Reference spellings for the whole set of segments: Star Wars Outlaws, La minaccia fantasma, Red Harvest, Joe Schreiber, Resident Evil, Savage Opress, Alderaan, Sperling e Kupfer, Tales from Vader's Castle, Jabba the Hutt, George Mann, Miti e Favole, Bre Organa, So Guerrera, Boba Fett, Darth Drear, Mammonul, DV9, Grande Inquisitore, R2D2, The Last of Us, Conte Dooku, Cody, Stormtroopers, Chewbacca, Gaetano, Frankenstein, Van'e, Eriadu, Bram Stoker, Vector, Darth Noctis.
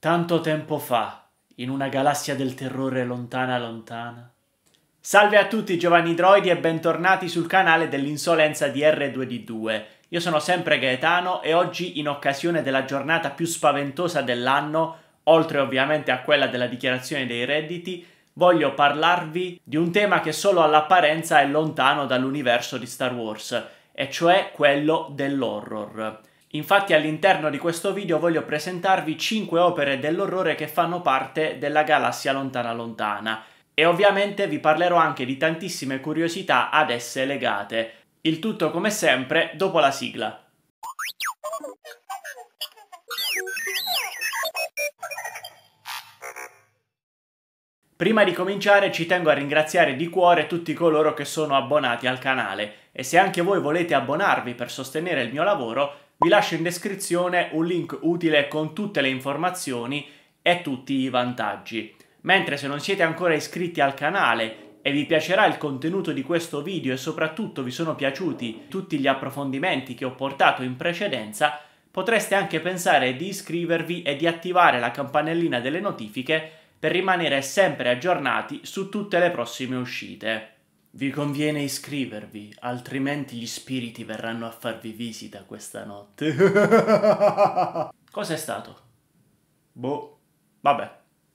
Tanto tempo fa, in una galassia del terrore lontana lontana. Salve a tutti giovani droidi e bentornati sul canale dell'insolenza di R2D2. Io sono sempre Gaetano e oggi, in occasione della giornata più spaventosa dell'anno, oltre ovviamente a quella della dichiarazione dei redditi, voglio parlarvi di un tema che solo all'apparenza è lontano dall'universo di Star Wars, e cioè quello dell'horror. Infatti all'interno di questo video voglio presentarvi 5 opere dell'orrore che fanno parte della galassia lontana lontana e ovviamente vi parlerò anche di tantissime curiosità ad esse legate. Il tutto come sempre dopo la sigla. Prima di cominciare ci tengo a ringraziare di cuore tutti coloro che sono abbonati al canale e se anche voi volete abbonarvi per sostenere il mio lavoro vi lascio in descrizione un link utile con tutte le informazioni e tutti i vantaggi. Mentre se non siete ancora iscritti al canale e vi piacerà il contenuto di questo video e soprattutto vi sono piaciuti tutti gli approfondimenti che ho portato in precedenza, potreste anche pensare di iscrivervi e di attivare la campanellina delle notifiche per rimanere sempre aggiornati su tutte le prossime uscite. Vi conviene iscrivervi, altrimenti gli spiriti verranno a farvi visita questa notte. Cos'è stato? Boh. Vabbè,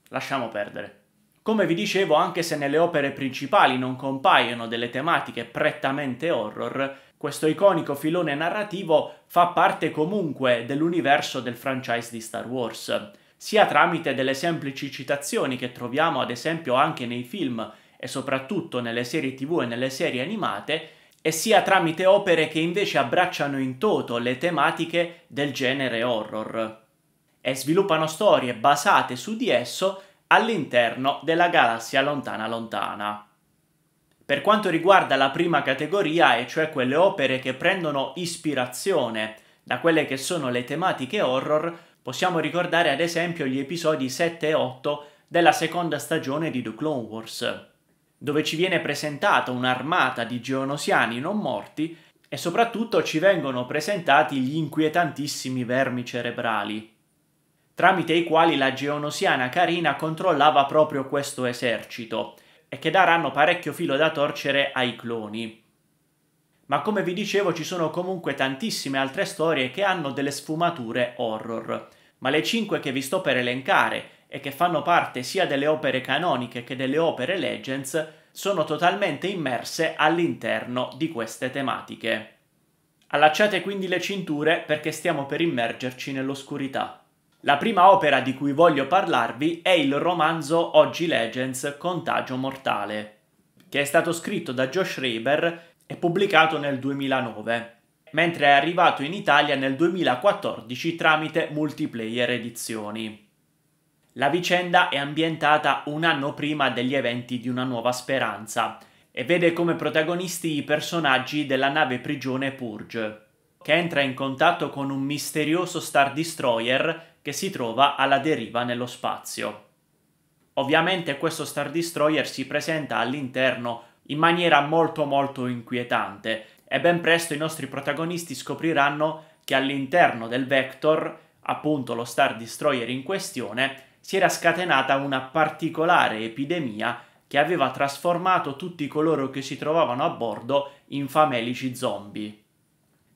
lasciamo perdere. Come vi dicevo, anche se nelle opere principali non compaiono delle tematiche prettamente horror, questo iconico filone narrativo fa parte comunque dell'universo del franchise di Star Wars, sia tramite delle semplici citazioni che troviamo ad esempio anche nei film e soprattutto nelle serie TV e nelle serie animate, e sia tramite opere che invece abbracciano in toto le tematiche del genere horror e sviluppano storie basate su di esso all'interno della galassia lontana lontana. Per quanto riguarda la prima categoria, e cioè quelle opere che prendono ispirazione da quelle che sono le tematiche horror, possiamo ricordare ad esempio gli episodi 7 e 8 della seconda stagione di The Clone Wars, dove ci viene presentata un'armata di geonosiani non morti e soprattutto ci vengono presentati gli inquietantissimi vermi cerebrali, tramite i quali la geonosiana Karina controllava proprio questo esercito e che daranno parecchio filo da torcere ai cloni. Ma come vi dicevo ci sono comunque tantissime altre storie che hanno delle sfumature horror, ma le 5 che vi sto per elencare e che fanno parte sia delle opere canoniche che delle opere Legends, sono totalmente immerse all'interno di queste tematiche. Allacciate quindi le cinture perché stiamo per immergerci nell'oscurità. La prima opera di cui voglio parlarvi è il romanzo Oggi Legends Contagio Mortale, che è stato scritto da Joe Schreiber e pubblicato nel 2009, mentre è arrivato in Italia nel 2014 tramite Multiplayer Edizioni. La vicenda è ambientata un anno prima degli eventi di Una Nuova Speranza e vede come protagonisti i personaggi della nave prigione Purge, che entra in contatto con un misterioso Star Destroyer che si trova alla deriva nello spazio. Ovviamente questo Star Destroyer si presenta all'interno in maniera molto inquietante e ben presto i nostri protagonisti scopriranno che all'interno del Vector, appunto lo Star Destroyer in questione, si era scatenata una particolare epidemia che aveva trasformato tutti coloro che si trovavano a bordo in famelici zombie.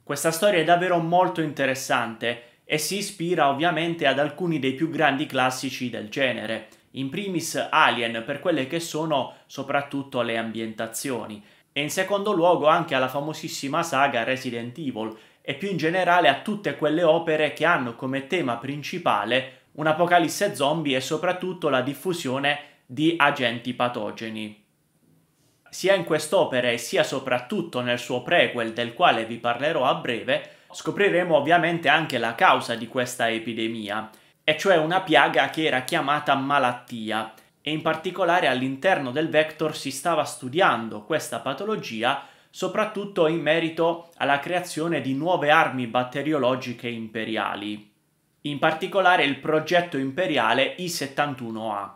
Questa storia è davvero molto interessante e si ispira ovviamente ad alcuni dei più grandi classici del genere, in primis Alien per quelle che sono soprattutto le ambientazioni, e in secondo luogo anche alla famosissima saga Resident Evil e più in generale a tutte quelle opere che hanno come tema principale un'apocalisse zombie e soprattutto la diffusione di agenti patogeni. Sia in quest'opera e sia soprattutto nel suo prequel, del quale vi parlerò a breve, scopriremo ovviamente anche la causa di questa epidemia, e cioè una piaga che era chiamata malattia, e in particolare all'interno del Vector si stava studiando questa patologia soprattutto in merito alla creazione di nuove armi batteriologiche imperiali. In particolare il progetto imperiale I-71A,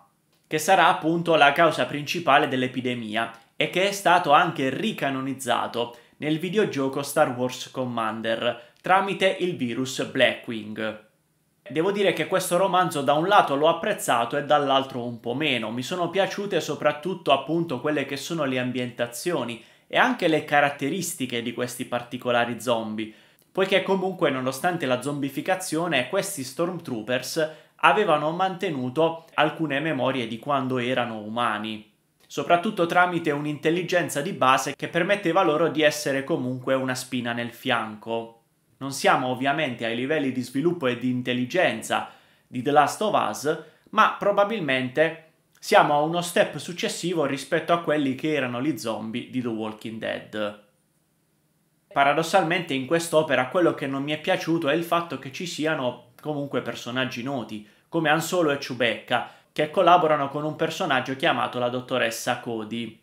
che sarà appunto la causa principale dell'epidemia e che è stato anche ricanonizzato nel videogioco Star Wars Commander tramite il virus Blackwing. Devo dire che questo romanzo da un lato l'ho apprezzato e dall'altro un po' meno. Mi sono piaciute soprattutto appunto quelle che sono le ambientazioni e anche le caratteristiche di questi particolari zombie, poiché comunque nonostante la zombificazione questi Stormtroopers avevano mantenuto alcune memorie di quando erano umani, soprattutto tramite un'intelligenza di base che permetteva loro di essere comunque una spina nel fianco. Non siamo ovviamente ai livelli di sviluppo e di intelligenza di The Last of Us, ma probabilmente siamo a uno step successivo rispetto a quelli che erano gli zombie di The Walking Dead. Paradossalmente in quest'opera quello che non mi è piaciuto è il fatto che ci siano comunque personaggi noti, come Han Solo e Chewbacca, che collaborano con un personaggio chiamato la dottoressa Cody.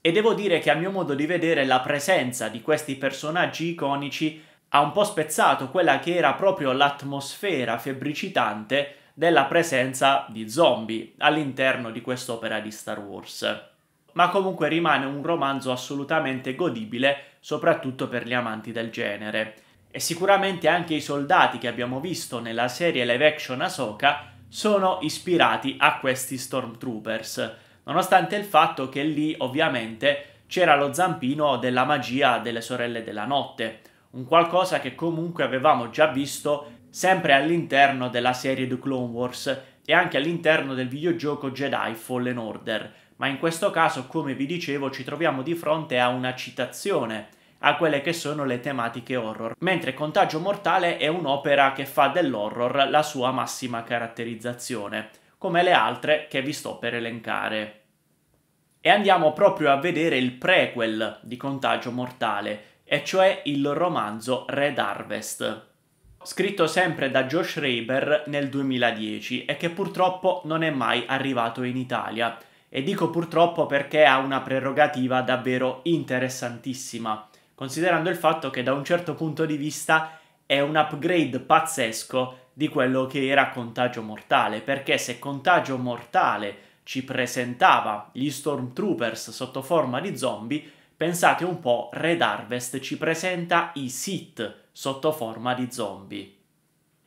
E devo dire che a mio modo di vedere la presenza di questi personaggi iconici ha un po' spezzato quella che era proprio l'atmosfera febbricitante della presenza di zombie all'interno di quest'opera di Star Wars. Ma comunque rimane un romanzo assolutamente godibile, soprattutto per gli amanti del genere. E sicuramente anche i soldati che abbiamo visto nella serie live action Ahsoka sono ispirati a questi Stormtroopers, nonostante il fatto che lì ovviamente c'era lo zampino della magia delle Sorelle della Notte, un qualcosa che comunque avevamo già visto sempre all'interno della serie The Clone Wars e anche all'interno del videogioco Jedi Fallen Order, ma in questo caso, come vi dicevo, ci troviamo di fronte a una citazione a quelle che sono le tematiche horror, mentre Contagio Mortale è un'opera che fa dell'horror la sua massima caratterizzazione, come le altre che vi sto per elencare. E andiamo proprio a vedere il prequel di Contagio Mortale, e cioè il romanzo Red Harvest, scritto sempre da Joe Schreiber nel 2010 e che purtroppo non è mai arrivato in Italia. E dico purtroppo perché ha una prerogativa davvero interessantissima, considerando il fatto che da un certo punto di vista è un upgrade pazzesco di quello che era Contagio Mortale, perché se Contagio Mortale ci presentava gli Stormtroopers sotto forma di zombie, pensate un po', Red Harvest ci presenta i Sith sotto forma di zombie.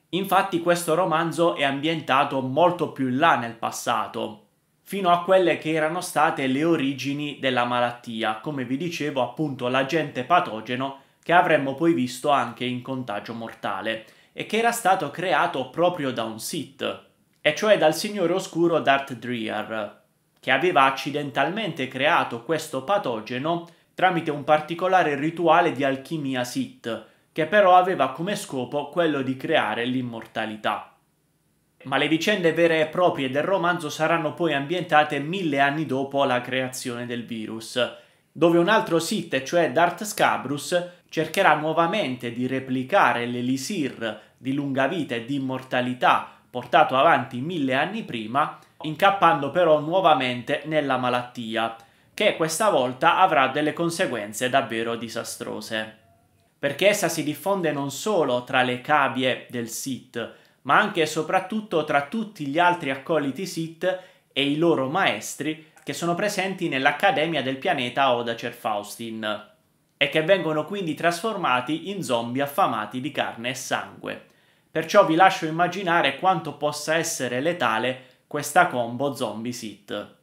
Infatti questo romanzo è ambientato molto più in là nel passato, fino a quelle che erano state le origini della malattia, come vi dicevo appunto l'agente patogeno che avremmo poi visto anche in Contagio Mortale, e che era stato creato proprio da un Sith, e cioè dal signore oscuro Darth Drear, che aveva accidentalmente creato questo patogeno tramite un particolare rituale di alchimia Sith, che però aveva come scopo quello di creare l'immortalità. Ma le vicende vere e proprie del romanzo saranno poi ambientate 1000 anni dopo la creazione del virus, dove un altro Sith, cioè Darth Scabrus, cercherà nuovamente di replicare l'elisir di lunga vita e di immortalità portato avanti 1000 anni prima, incappando però nuovamente nella malattia, che questa volta avrà delle conseguenze davvero disastrose, perché essa si diffonde non solo tra le cavie del Sith, ma anche e soprattutto tra tutti gli altri accoliti Sith e i loro maestri che sono presenti nell'Accademia del pianeta Odacer Faustin, e che vengono quindi trasformati in zombie affamati di carne e sangue. Perciò vi lascio immaginare quanto possa essere letale questa combo zombie Sith.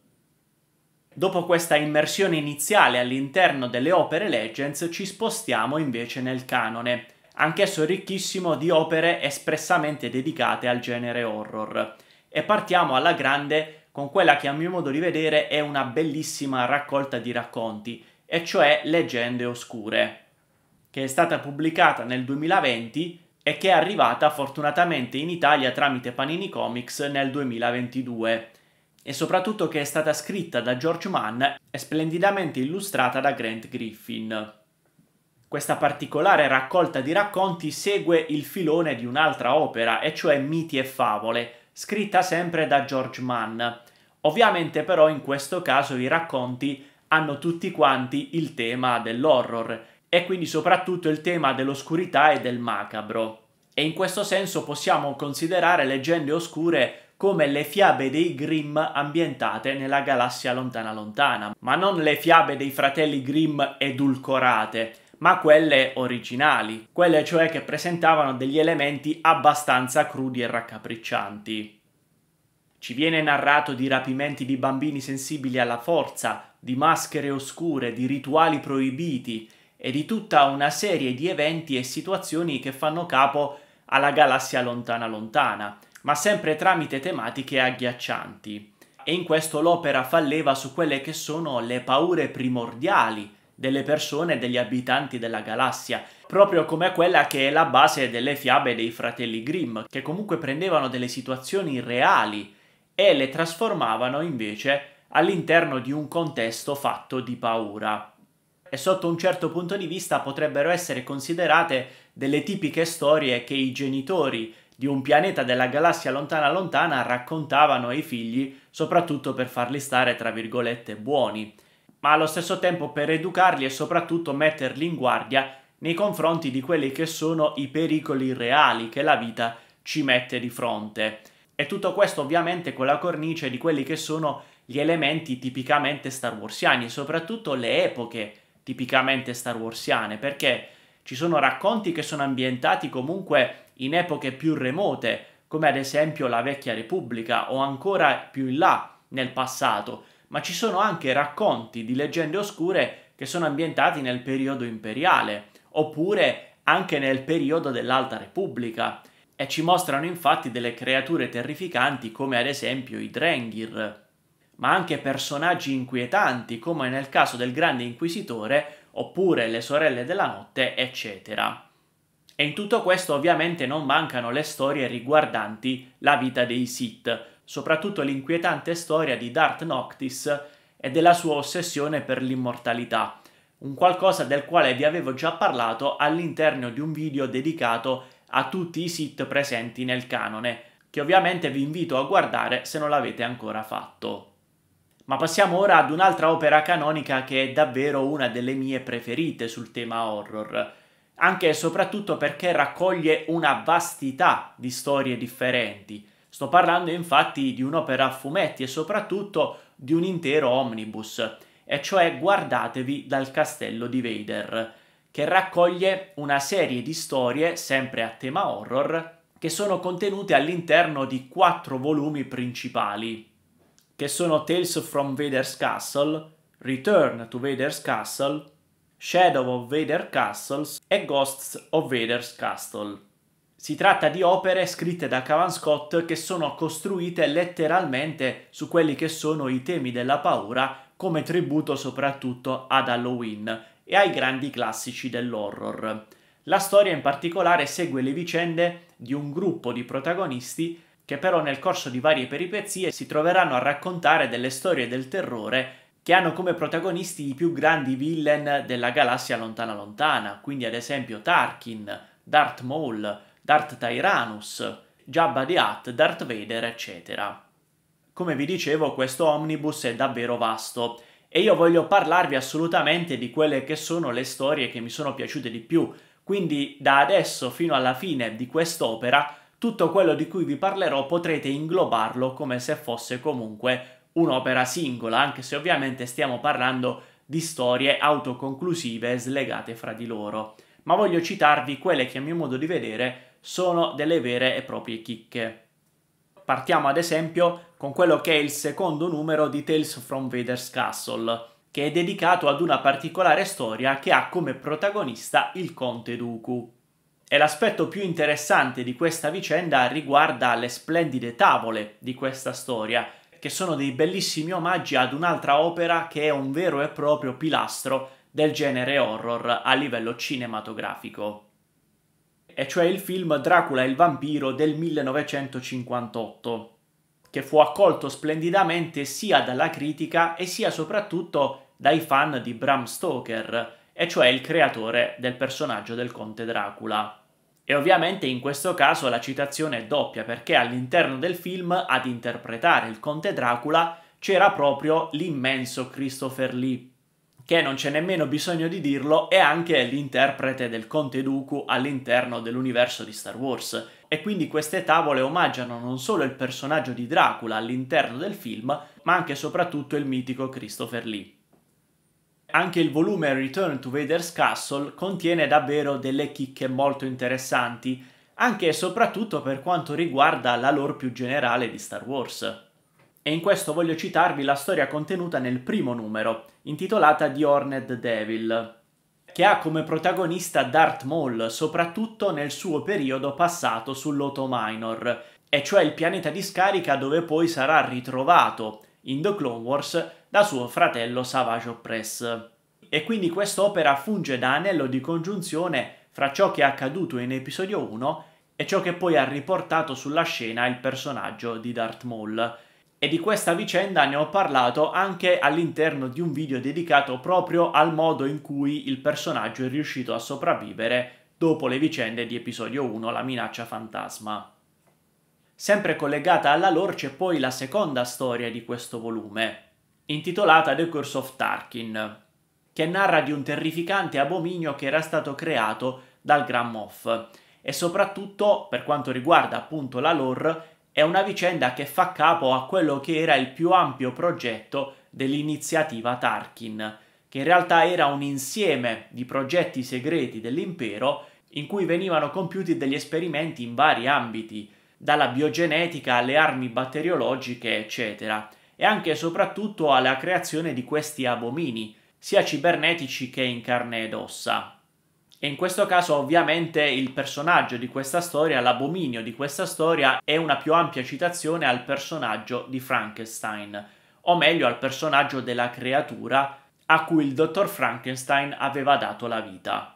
Dopo questa immersione iniziale all'interno delle opere Legends ci spostiamo invece nel canone, anch'esso ricchissimo di opere espressamente dedicate al genere horror, e partiamo alla grande con quella che a mio modo di vedere è una bellissima raccolta di racconti, e cioè Leggende Oscure, che è stata pubblicata nel 2020 e che è arrivata fortunatamente in Italia tramite Panini Comics nel 2022, e soprattutto che è stata scritta da George Mann e splendidamente illustrata da Grant Griffin. Questa particolare raccolta di racconti segue il filone di un'altra opera, e cioè Miti e favole, scritta sempre da George Mann. Ovviamente però in questo caso i racconti hanno tutti quanti il tema dell'horror, e quindi soprattutto il tema dell'oscurità e del macabro. E in questo senso possiamo considerare Leggende Oscure come le fiabe dei Grimm ambientate nella galassia lontana lontana, ma non le fiabe dei fratelli Grimm edulcorate, ma quelle originali, quelle cioè che presentavano degli elementi abbastanza crudi e raccapriccianti. Ci viene narrato di rapimenti di bambini sensibili alla forza, di maschere oscure, di rituali proibiti e di tutta una serie di eventi e situazioni che fanno capo alla galassia lontana lontana, ma sempre tramite tematiche agghiaccianti. E in questo l'opera fa leva su quelle che sono le paure primordiali delle persone e degli abitanti della galassia, proprio come quella che è la base delle fiabe dei fratelli Grimm, che comunque prendevano delle situazioni reali e le trasformavano invece all'interno di un contesto fatto di paura. E sotto un certo punto di vista potrebbero essere considerate delle tipiche storie che i genitori di un pianeta della galassia lontana lontana raccontavano ai figli, soprattutto per farli stare, tra virgolette, buoni, ma allo stesso tempo per educarli e soprattutto metterli in guardia nei confronti di quelli che sono i pericoli reali che la vita ci mette di fronte. E tutto questo ovviamente con la cornice di quelli che sono gli elementi tipicamente Star Warsiani, soprattutto le epoche tipicamente Star Warsiane, perché ci sono racconti che sono ambientati comunque in epoche più remote, come ad esempio la Vecchia Repubblica o ancora più in là nel passato, ma ci sono anche racconti di leggende oscure che sono ambientati nel periodo imperiale, oppure anche nel periodo dell'Alta Repubblica, e ci mostrano infatti delle creature terrificanti come ad esempio i Drengir, ma anche personaggi inquietanti come nel caso del Grande Inquisitore, oppure le Sorelle della Notte, eccetera. E in tutto questo ovviamente non mancano le storie riguardanti la vita dei Sith, soprattutto l'inquietante storia di Darth Noctis e della sua ossessione per l'immortalità, un qualcosa del quale vi avevo già parlato all'interno di un video dedicato a tutti i Sith presenti nel canone, che ovviamente vi invito a guardare se non l'avete ancora fatto. Ma passiamo ora ad un'altra opera canonica che è davvero una delle mie preferite sul tema horror, anche e soprattutto perché raccoglie una vastità di storie differenti. Sto parlando infatti di un'opera a fumetti e soprattutto di un intero omnibus, e cioè Guardatevi dal castello di Vader, che raccoglie una serie di storie, sempre a tema horror, che sono contenute all'interno di 4 volumi principali, che sono Tales from Vader's Castle, Return to Vader's Castle, Shadow of Vader Castles e Ghosts of Vader's Castle. Si tratta di opere scritte da Cavan Scott che sono costruite letteralmente su quelli che sono i temi della paura, come tributo soprattutto ad Halloween e ai grandi classici dell'horror. La storia in particolare segue le vicende di un gruppo di protagonisti che però nel corso di varie peripezie si troveranno a raccontare delle storie del terrore che hanno come protagonisti i più grandi villain della galassia lontana lontana, quindi ad esempio Tarkin, Darth Maul, Darth Tyrannus, Jabba the Hutt, Darth Vader, eccetera. Come vi dicevo, questo omnibus è davvero vasto e io voglio parlarvi assolutamente di quelle che sono le storie che mi sono piaciute di più, quindi da adesso fino alla fine di quest'opera tutto quello di cui vi parlerò potrete inglobarlo come se fosse comunque un'opera singola, anche se ovviamente stiamo parlando di storie autoconclusive e slegate fra di loro. Ma voglio citarvi quelle che a mio modo di vedere sono delle vere e proprie chicche. Partiamo ad esempio con quello che è il secondo numero di Tales from Vader's Castle, che è dedicato ad una particolare storia che ha come protagonista il Conte Dooku. E l'aspetto più interessante di questa vicenda riguarda le splendide tavole di questa storia, che sono dei bellissimi omaggi ad un'altra opera che è un vero e proprio pilastro del genere horror a livello cinematografico, e cioè il film Dracula e il vampiro del 1958, che fu accolto splendidamente sia dalla critica e sia soprattutto dai fan di Bram Stoker, e cioè il creatore del personaggio del Conte Dracula. E ovviamente in questo caso la citazione è doppia, perché all'interno del film ad interpretare il Conte Dracula c'era proprio l'immenso Christopher Lee, che non c'è nemmeno bisogno di dirlo, è anche l'interprete del Conte Dooku all'interno dell'universo di Star Wars, e quindi queste tavole omaggiano non solo il personaggio di Dracula all'interno del film, ma anche e soprattutto il mitico Christopher Lee. Anche il volume Return to Vader's Castle contiene davvero delle chicche molto interessanti, anche e soprattutto per quanto riguarda la lore più generale di Star Wars. E in questo voglio citarvi la storia contenuta nel primo numero, intitolata The Horned Devil, che ha come protagonista Darth Maul, soprattutto nel suo periodo passato sull'Otto Minor, e cioè il pianeta di scarica dove poi sarà ritrovato, in The Clone Wars, da suo fratello Savage Opress. E quindi quest'opera funge da anello di congiunzione fra ciò che è accaduto in episodio 1 e ciò che poi ha riportato sulla scena il personaggio di Darth Maul. E di questa vicenda ne ho parlato anche all'interno di un video dedicato proprio al modo in cui il personaggio è riuscito a sopravvivere dopo le vicende di episodio 1, la minaccia fantasma. Sempre collegata alla lore c'è poi la seconda storia di questo volume, intitolata The Curse of Tarkin, che narra di un terrificante abominio che era stato creato dal Grand Moff, e soprattutto, per quanto riguarda appunto la lore, è una vicenda che fa capo a quello che era il più ampio progetto dell'iniziativa Tarkin, che in realtà era un insieme di progetti segreti dell'impero in cui venivano compiuti degli esperimenti in vari ambiti, dalla biogenetica alle armi batteriologiche, eccetera, e anche e soprattutto alla creazione di questi abomini, sia cibernetici che in carne ed ossa. E in questo caso ovviamente il personaggio di questa storia, l'abominio di questa storia, è una più ampia citazione al personaggio di Frankenstein, o meglio al personaggio della creatura a cui il dottor Frankenstein aveva dato la vita.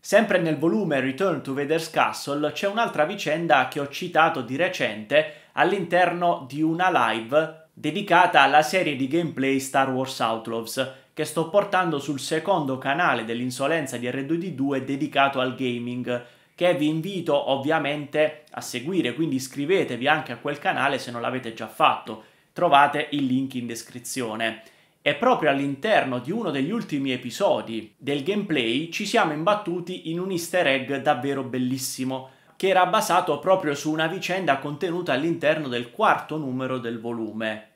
Sempre nel volume Return to Vader's Castle c'è un'altra vicenda che ho citato di recente all'interno di una live dedicata alla serie di gameplay Star Wars Outlaws che sto portando sul secondo canale dell'insolenza di R2D2 dedicato al gaming, che vi invito ovviamente a seguire, quindi iscrivetevi anche a quel canale se non l'avete già fatto, trovate il link in descrizione. E proprio all'interno di uno degli ultimi episodi del gameplay ci siamo imbattuti in un easter egg davvero bellissimo, che era basato proprio su una vicenda contenuta all'interno del quarto numero del volume,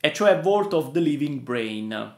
e cioè Vault of the Living Brain,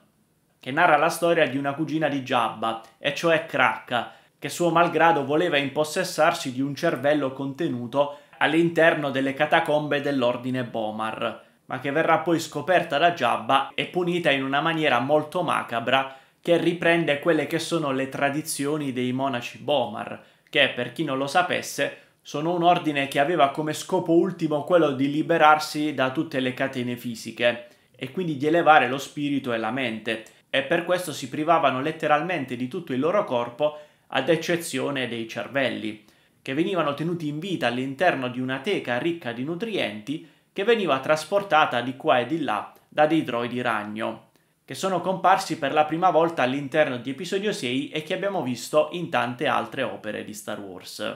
che narra la storia di una cugina di Jabba, e cioè Kraka, che suo malgrado voleva impossessarsi di un cervello contenuto all'interno delle catacombe dell'ordine Bomar, ma che verrà poi scoperta da Jabba e punita in una maniera molto macabra che riprende quelle che sono le tradizioni dei monaci Bomar, che, per chi non lo sapesse, sono un ordine che aveva come scopo ultimo quello di liberarsi da tutte le catene fisiche e quindi di elevare lo spirito e la mente, e per questo si privavano letteralmente di tutto il loro corpo ad eccezione dei cervelli, che venivano tenuti in vita all'interno di una teca ricca di nutrienti che veniva trasportata di qua e di là da dei droidi ragno, che sono comparsi per la prima volta all'interno di episodio 6 e che abbiamo visto in tante altre opere di Star Wars.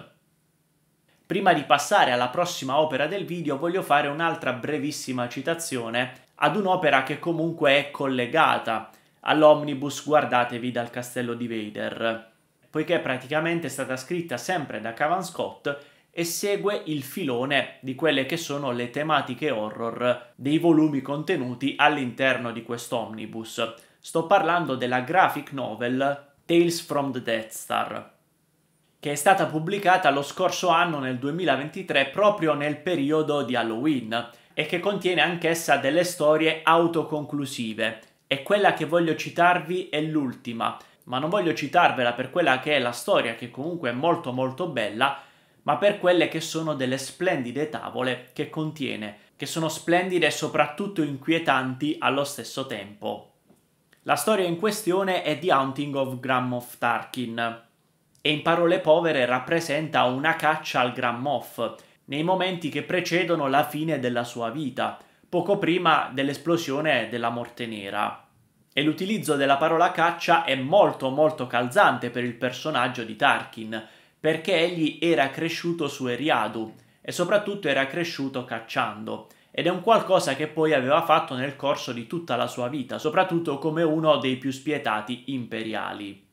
Prima di passare alla prossima opera del video voglio fare un'altra brevissima citazione ad un'opera che comunque è collegata all'omnibus Guardatevi dal castello di Vader, poiché praticamente è stata scritta sempre da Cavan Scott e segue il filone di quelle che sono le tematiche horror dei volumi contenuti all'interno di quest'omnibus. Sto parlando della graphic novel Tales from the Death Star, che è stata pubblicata lo scorso anno nel 2023 proprio nel periodo di Halloween e che contiene anch'essa delle storie autoconclusive, e quella che voglio citarvi è l'ultima, ma non voglio citarvela per quella che è la storia, che comunque è molto molto bella, ma per quelle che sono delle splendide tavole che contiene, che sono splendide e soprattutto inquietanti allo stesso tempo. La storia in questione è The Haunting of Grand Moff Tarkin, e in parole povere rappresenta una caccia al Grand Moff nei momenti che precedono la fine della sua vita, poco prima dell'esplosione della Morte Nera. E l'utilizzo della parola caccia è molto molto calzante per il personaggio di Tarkin, perché egli era cresciuto su Eriadu e soprattutto era cresciuto cacciando, ed è un qualcosa che poi aveva fatto nel corso di tutta la sua vita, soprattutto come uno dei più spietati imperiali.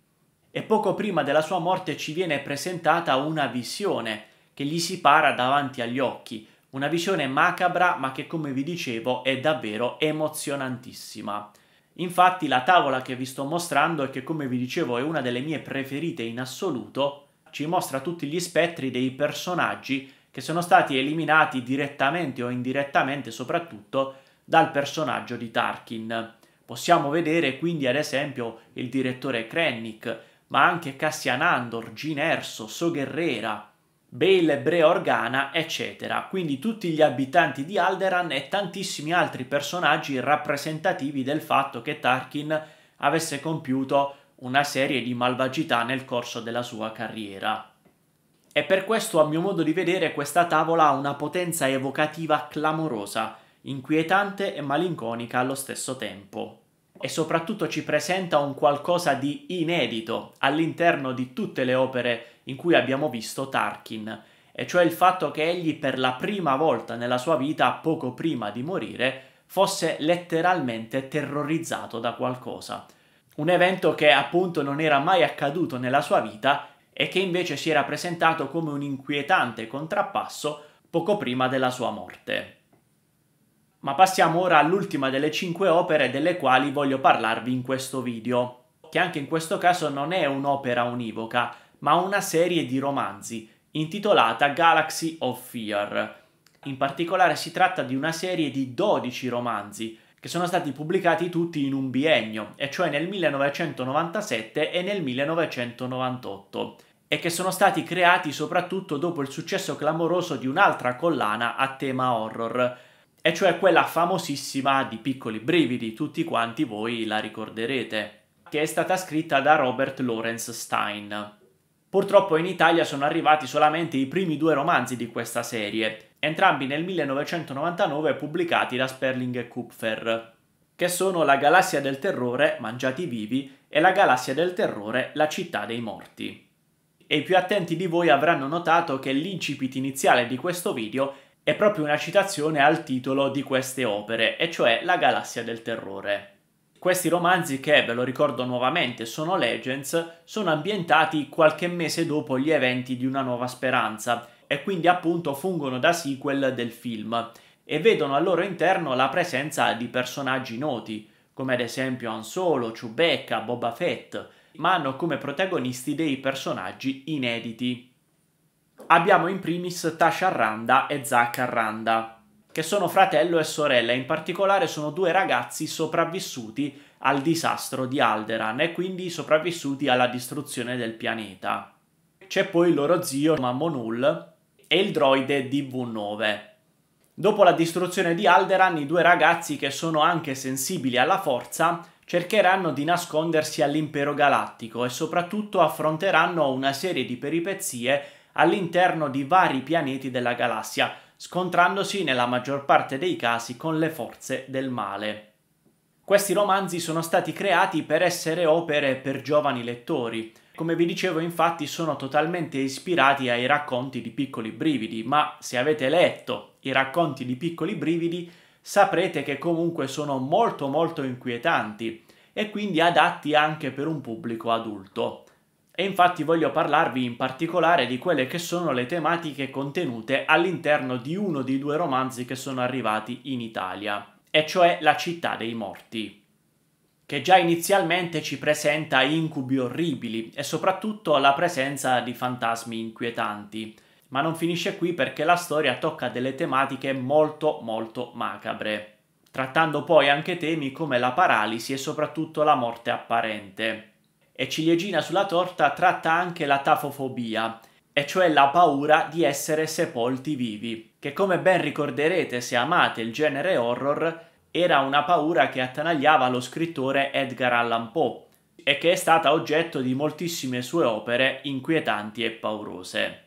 E poco prima della sua morte ci viene presentata una visione che gli si para davanti agli occhi, una visione macabra ma che, come vi dicevo, è davvero emozionantissima. Infatti la tavola che vi sto mostrando e che, come vi dicevo, è una delle mie preferite in assoluto, ci mostra tutti gli spettri dei personaggi che sono stati eliminati direttamente o indirettamente soprattutto dal personaggio di Tarkin. Possiamo vedere quindi ad esempio il direttore Krennic, ma anche Cassian Andor, Jyn Erso, So Guerrera, Bail Bre Organa, eccetera. Quindi tutti gli abitanti di Alderaan e tantissimi altri personaggi rappresentativi del fatto che Tarkin avesse compiuto una serie di malvagità nel corso della sua carriera. E per questo, a mio modo di vedere, questa tavola ha una potenza evocativa clamorosa, inquietante e malinconica allo stesso tempo. E soprattutto ci presenta un qualcosa di inedito all'interno di tutte le opere in cui abbiamo visto Tarkin, e cioè il fatto che egli per la prima volta nella sua vita, poco prima di morire, fosse letteralmente terrorizzato da qualcosa. Un evento che appunto non era mai accaduto nella sua vita e che invece si era presentato come un inquietante contrappasso poco prima della sua morte. Ma passiamo ora all'ultima delle 5 opere delle quali voglio parlarvi in questo video, che anche in questo caso non è un'opera univoca, ma una serie di romanzi, intitolata Galaxy of Fear. In particolare si tratta di una serie di 12 romanzi, che sono stati pubblicati tutti in un biennio, e cioè nel 1997 e nel 1998, e che sono stati creati soprattutto dopo il successo clamoroso di un'altra collana a tema horror, e cioè quella famosissima di Piccoli Brividi, tutti quanti voi la ricorderete, che è stata scritta da Robert Lawrence Stein. Purtroppo in Italia sono arrivati solamente i primi 2 romanzi di questa serie, entrambi nel 1999 pubblicati da Sperling e Kupfer, che sono La Galassia del Terrore, Mangiati Vivi, e La Galassia del Terrore, La Città dei Morti. E i più attenti di voi avranno notato che l'incipit iniziale di questo video è proprio una citazione al titolo di queste opere, e cioè La Galassia del Terrore. Questi romanzi, che ve lo ricordo nuovamente sono Legends, sono ambientati qualche mese dopo gli eventi di Una Nuova Speranza e quindi appunto fungono da sequel del film e vedono al loro interno la presenza di personaggi noti, come ad esempio Han Solo, Chewbacca, Boba Fett, ma hanno come protagonisti dei personaggi inediti. Abbiamo in primis Tash Aranda e Zach Aranda, che sono fratello e sorella, in particolare sono 2 ragazzi sopravvissuti al disastro di Alderaan e quindi sopravvissuti alla distruzione del pianeta. C'è poi il loro zio Mammonul e il droide DV9. Dopo la distruzione di Alderaan, i 2 ragazzi, che sono anche sensibili alla forza, cercheranno di nascondersi all'Impero Galattico e soprattutto affronteranno una serie di peripezie all'interno di vari pianeti della galassia, scontrandosi nella maggior parte dei casi con le forze del male. Questi romanzi sono stati creati per essere opere per giovani lettori. Come vi dicevo, infatti, sono totalmente ispirati ai racconti di Piccoli Brividi, ma se avete letto i racconti di Piccoli Brividi saprete che comunque sono molto molto inquietanti e quindi adatti anche per un pubblico adulto. E infatti voglio parlarvi in particolare di quelle che sono le tematiche contenute all'interno di uno dei 2 romanzi che sono arrivati in Italia, e cioè La Città dei Morti, che già inizialmente ci presenta incubi orribili e soprattutto la presenza di fantasmi inquietanti. Ma non finisce qui, perché la storia tocca delle tematiche molto molto macabre, trattando poi anche temi come la paralisi e soprattutto la morte apparente. E ciliegina sulla torta, tratta anche la tafofobia, e cioè la paura di essere sepolti vivi, che, come ben ricorderete se amate il genere horror, era una paura che attanagliava lo scrittore Edgar Allan Poe e che è stata oggetto di moltissime sue opere inquietanti e paurose.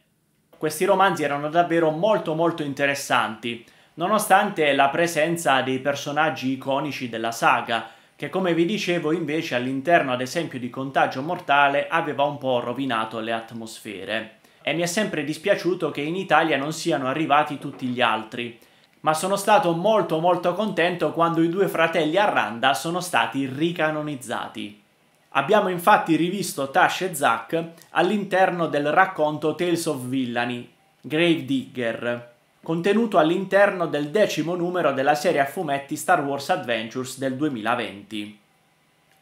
Questi romanzi erano davvero molto molto interessanti, nonostante la presenza dei personaggi iconici della saga, che, come vi dicevo, invece all'interno ad esempio di Contagio Mortale aveva un po' rovinato le atmosfere. E mi è sempre dispiaciuto che in Italia non siano arrivati tutti gli altri, ma sono stato molto molto contento quando i 2 fratelli Aranda sono stati ricanonizzati. Abbiamo infatti rivisto Tash e Zach all'interno del racconto Tales of Villany, Gravedigger, contenuto all'interno del 10° numero della serie a fumetti Star Wars Adventures del 2020.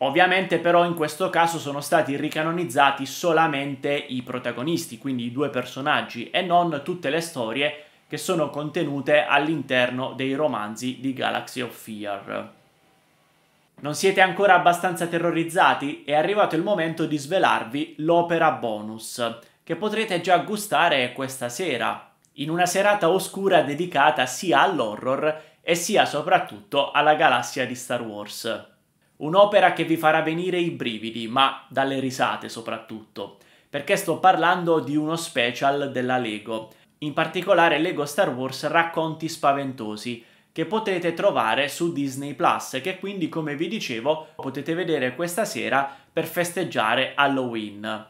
Ovviamente però in questo caso sono stati ricanonizzati solamente i protagonisti, quindi i due personaggi, e non tutte le storie che sono contenute all'interno dei romanzi di Galaxy of Fear. Non siete ancora abbastanza terrorizzati? È arrivato il momento di svelarvi l'opera bonus, che potrete già gustare questa sera, in una serata oscura dedicata sia all'horror e sia soprattutto alla galassia di Star Wars. Un'opera che vi farà venire i brividi, ma dalle risate soprattutto, perché sto parlando di uno special della Lego, in particolare Lego Star Wars Racconti Spaventosi, che potete trovare su Disney Plus, che quindi, come vi dicevo, potete vedere questa sera per festeggiare Halloween.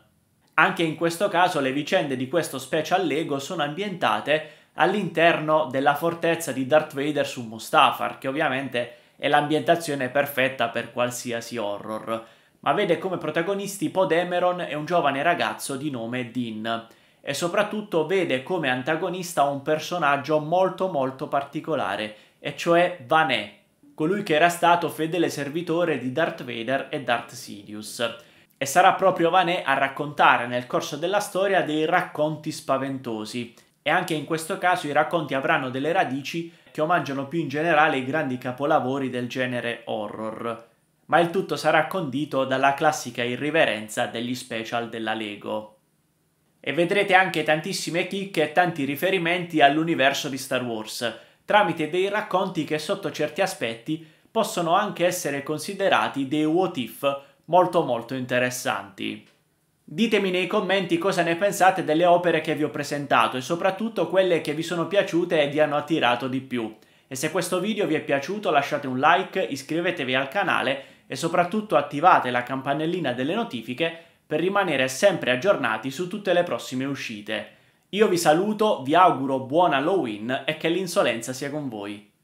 Anche in questo caso le vicende di questo special Lego sono ambientate all'interno della fortezza di Darth Vader su Mustafar, che ovviamente è l'ambientazione perfetta per qualsiasi horror, ma vede come protagonisti Podemeron e un giovane ragazzo di nome Din, e soprattutto vede come antagonista un personaggio molto particolare, e cioè Van'e, colui che era stato fedele servitore di Darth Vader e Darth Sidious. E sarà proprio Van'e a raccontare nel corso della storia dei racconti spaventosi, e anche in questo caso i racconti avranno delle radici che omaggiano più in generale i grandi capolavori del genere horror, ma il tutto sarà condito dalla classica irriverenza degli special della Lego. E vedrete anche tantissime chicche e tanti riferimenti all'universo di Star Wars, tramite dei racconti che sotto certi aspetti possono anche essere considerati dei what if molto interessanti. Ditemi nei commenti cosa ne pensate delle opere che vi ho presentato e soprattutto quelle che vi sono piaciute e vi hanno attirato di più. E se questo video vi è piaciuto lasciate un like, iscrivetevi al canale e soprattutto attivate la campanellina delle notifiche per rimanere sempre aggiornati su tutte le prossime uscite. Io vi saluto, vi auguro buon Halloween e che l'insolenza sia con voi.